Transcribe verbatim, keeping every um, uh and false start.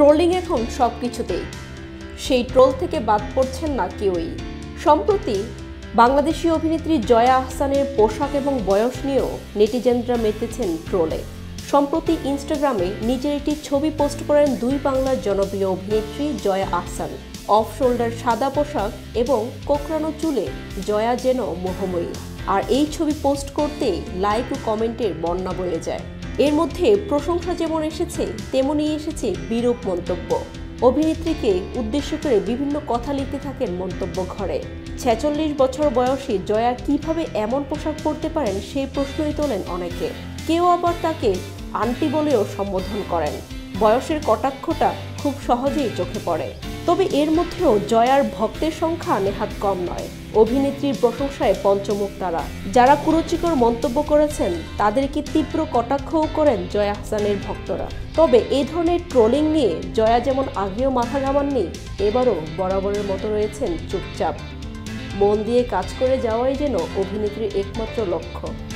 Trolling এখন সবকিছুতেই। সেই ট্রোল থেকে বাদ পড়ছেন না কেউই। সম্প্রতি বাংলাদেশি অভিনেত্রী জয়া আহসানের পোশাক এবং বয়স নিয়েও নেটিজেনরা মেতেছেন ট্রোলে। সম্প্রতি ইনস্টাগ্রামে নিজের একটি ছবি পোস্ট করেন দুই বাংলার জনপ্রিয় অভিনেত্রী জয়া আহসান। অফ শোল্ডার সাদা পোশাক এবং কোকড়ানো চুলে জয়া যেন মোহময়ী। আর এই ছবি পোস্ট করতে লাইক ও কমেন্টের বন্যা বয়ে যায়। এর মধ্যে প্রশংসা যেমন এসেছে, তেমনই এসেছে বিরূপ মন্তব্য। অভিনেত্রীকে উদ্দেশ্য করে বিভিন্ন কথা লিখতে থাকেন মন্তব্য ঘরে। ছেচল্লিশ বছর বয়সী জয়া কিভাবে এমন পোশাক পরতে পারেন সেই প্রশ্নই তোলেন অনেকে। কেউ আবার তাকে আন্টি বলেও সম্বোধন করেন। বয়সের কটাক্ষটা খুব সহজেই চোখে পড়ে। তবে এর মধ্যেও জয়ার ভক্তের সংখ্যা নেহাত কম নয়। অভিনেত্রীর প্রশংসায় পঞ্চমুখ তারা। যারা কুরুচিকর মন্তব্য করেছেন তাদেরকে তীব্র কটাক্ষও করেন জয়া আহসানের ভক্তরা। তবে এই ধরনের ট্রোলিং নিয়ে জয়া যেমন আগেও মাথা ঘামাননি, এবারও বরাবরের মতো রয়েছেন চুপচাপ। মন দিয়ে কাজ করে যাওয়াই যেন অভিনেত্রীর একমাত্র লক্ষ্য।